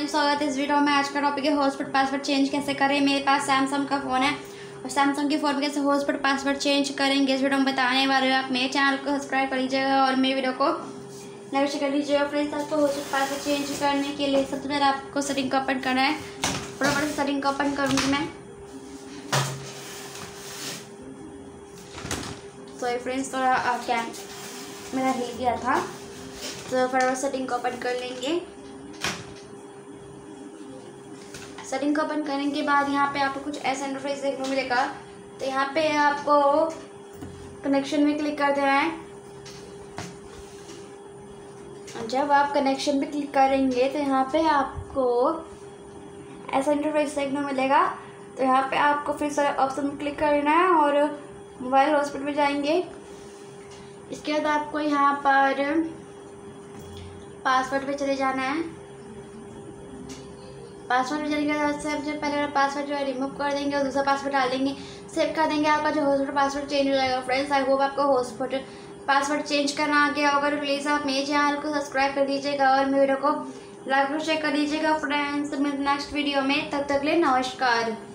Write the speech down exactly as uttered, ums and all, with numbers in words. Morning स्वागत है इस वीडियो में। आज का टॉपिक है हॉटस्पॉट पासवर्ड चेंज कैसे करें। मेरे पास सैमसंग का फ़ोन है और सैमसंग के फ़ोन में कैसे हॉटस्पॉट पासवर्ड चेंज करेंगे इस वीडियो में बताने वाले हैं। आप मेरे चैनल को सब्सक्राइब कर लीजिएगा और मेरे वीडियो को लाइक कर लीजिएगा। फ्रेंड्स, आपको हॉटस्पॉट पासवर्ड चेंज करने के लिए सबसे पहले आपको सेटिंग का ओपन करना है। प्रॉपर से सेटिंग का ओपन करूँगी मैं। तो फ्रेंड्स, थोड़ा क्या मेरा हिल गया था, तो फटाफट सेटिंग को ओपन कर लेंगे। सेटिंग को ओपन करने के बाद यहाँ पे आपको कुछ ऐसा इंटरफेस देखने को मिलेगा। तो यहाँ पे आपको कनेक्शन में क्लिक कर देना है। जब आप कनेक्शन में क्लिक करेंगे तो यहाँ पे आपको ऐसा इंटरफेस देखने को मिलेगा। तो यहाँ पे आपको फिर सारे ऑप्शन में क्लिक करना है और मोबाइल हॉटस्पॉट में जाएंगे। इसके बाद आपको यहाँ पर पासवर्ड पे चले जाना है। पासवर्ड पे चले जाने के बाद जब पहले पासवर्ड जो है रिमूव कर देंगे और दूसरा पासवर्ड डाल देंगे, सेव कर देंगे, आपका जो हॉटस्पॉट पासवर्ड चेंज हो जाएगा। फ्रेंड्स, आई होप आपको हॉटस्पॉट पासवर्ड चेंज करना आ गया होगा। प्लीज़ आप मेरे चैनल को सब्सक्राइब कर दीजिएगा और मेरे वीडियो को लाइक और शेयर कर दीजिएगा। फ्रेंड्स, नेक्स्ट वीडियो में तब तक ले नमस्कार।